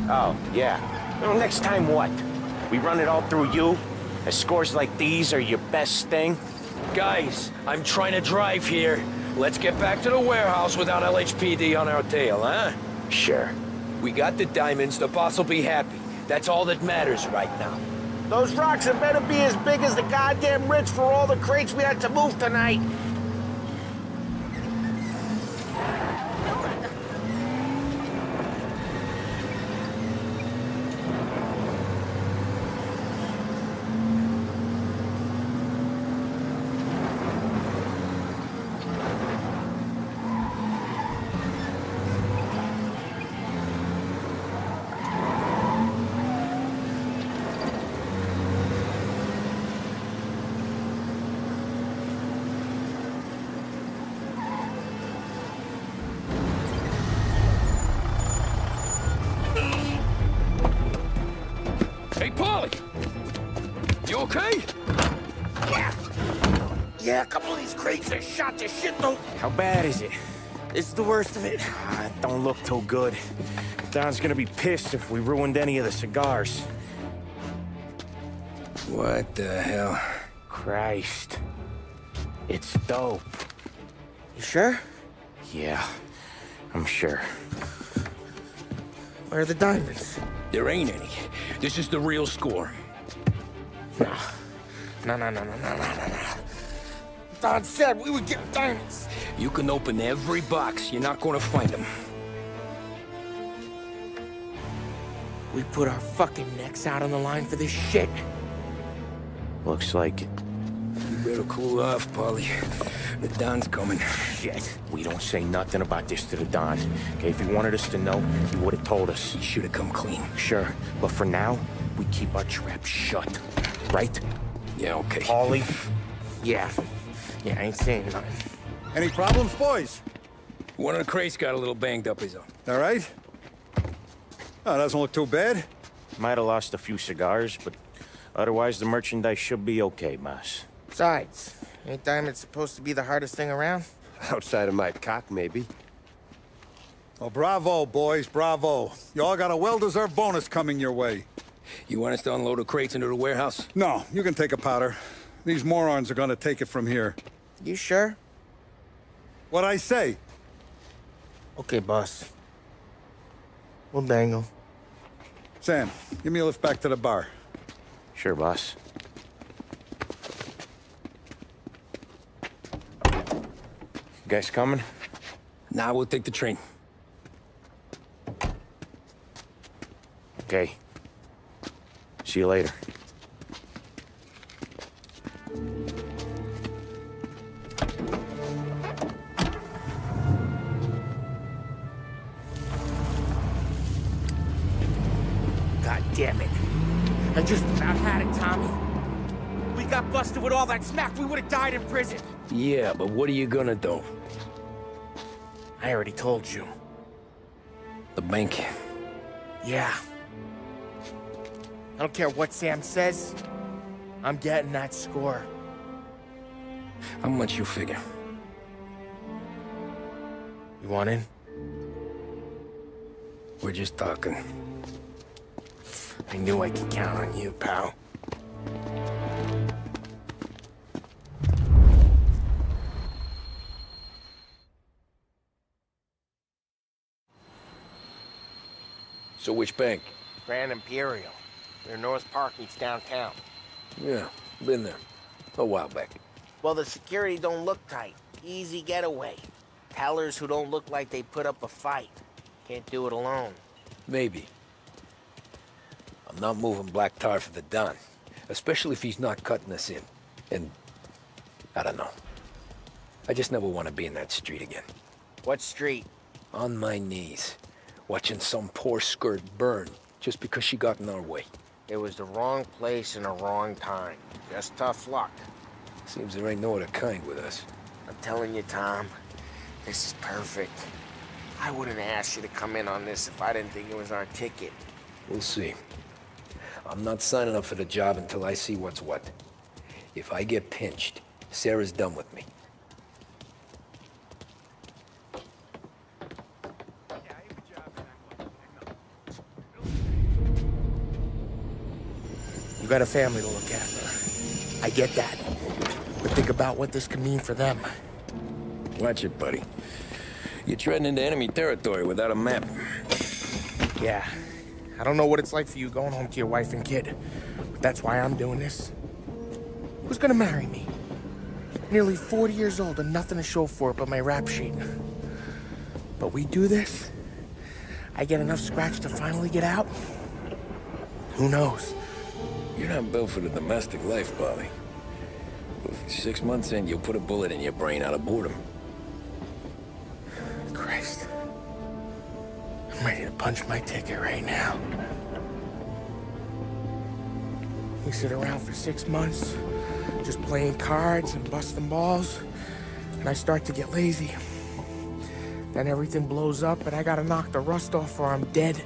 Oh, yeah. Well, next time what? We run it all through you? As scores like these are your best thing? Guys, I'm trying to drive here. Let's get back to the warehouse without L H P D on our tail, huh? Sure. We got the diamonds, the boss will be happy. That's all that matters right now. Those rocks had better be as big as the goddamn ridge for all the crates we had to move tonight. Shot to shit though. How bad is it? It's the worst of it. Ah, it don't look too good. Don's gonna be pissed if we ruined any of the cigars. What the hell? Christ. It's dope. You sure? Yeah, I'm sure. Where are the diamonds? There ain't any. This is the real score. No. No, no, no, no, no, no, no, no. Don said we would get diamonds. You can open every box. You're not going to find them. We put our fucking necks out on the line for this shit. Looks like it. You better cool off, Polly. The Don's coming. Shit. We don't say nothing about this to the Don. Okay, if he wanted us to know, he would have told us. He should have come clean. Sure. But for now, we keep our trap shut. Right? Yeah, okay. Polly? Yeah. Yeah, I ain't saying nothing. Any problems, boys? One of the crates got a little banged up, his own. All right. Oh, doesn't look too bad. Might have lost a few cigars, but otherwise the merchandise should be okay, boss. Besides, ain't diamonds supposed to be the hardest thing around? Outside of my cock, maybe. Oh, bravo, boys, bravo. You all got a well-deserved bonus coming your way. You want us to unload the crates into the warehouse? No, you can take a powder. These morons are gonna take it from here. You sure? What'd I say? Okay, boss. We'll dangle. Sam, give me a lift back to the bar. Sure, boss. You guys coming? Nah, we'll take the train. Okay. See you later. Damn it. I just about had it, Tommy. We got busted with all that smack, we would have died in prison. Yeah, but what are you gonna do? I already told you. The bank. Yeah. I don't care what Sam says. I'm getting that score. How much you figure? You want in? We're just talking. I knew I could count on you, pal. So which bank? Grand Imperial. Near North Park meets downtown. Yeah, been there. A while back. Well, the security don't look tight. Easy getaway. Tellers who don't look like they put up a fight. Can't do it alone. Maybe. I'm not moving black tar for the Don, especially if he's not cutting us in. And I don't know. I just never want to be in that street again. What street? On my knees, watching some poor skirt burn just because she got in our way. It was the wrong place and the wrong time. Just tough luck. Seems there ain't no other kind with us. I'm telling you, Tom, this is perfect. I wouldn't ask you to come in on this if I didn't think it was our ticket. We'll see. I'm not signing up for the job until I see what's what. If I get pinched, Sarah's done with me. Yeah, I have a job in that one. got a family to look after. I get that. But think about what this could mean for them. Watch it, buddy. You're treading into enemy territory without a map. Yeah. I don't know what it's like for you going home to your wife and kid. But that's why I'm doing this. Who's gonna marry me? Nearly forty years old and nothing to show for it but my rap sheet. But we do this, I get enough scratch to finally get out. Who knows? You're not built for the domestic life, Bobby. Six months in, you'll put a bullet in your brain out of boredom. Christ. I'm ready to punch my ticket right now. We sit around for six months, just playing cards and busting balls, and I start to get lazy. Then everything blows up, and I gotta knock the rust off or I'm dead.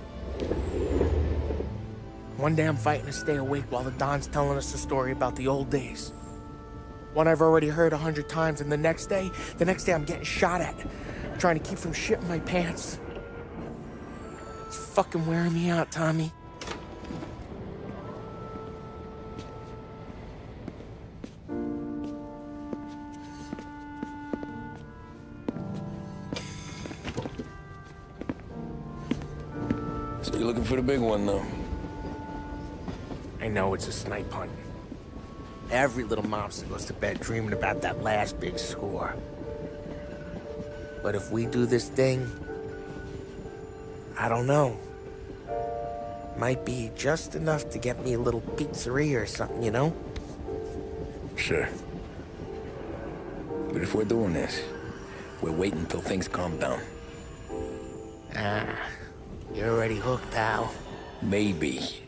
One day I'm fighting to stay awake while the Don's telling us a story about the old days. One I've already heard a hundred times, and the next day, the next day I'm getting shot at, trying to keep from shitting my pants. It's fucking wearing me out, Tommy. So you're looking for the big one, though. I know it's a snipe hunt. Every little mobster goes to bed dreaming about that last big score. But if we do this thing, I don't know. Might be just enough to get me a little pizzeria or something, you know? Sure. But if we're doing this, we're waiting till things calm down. Ah, you're already hooked, pal. Maybe.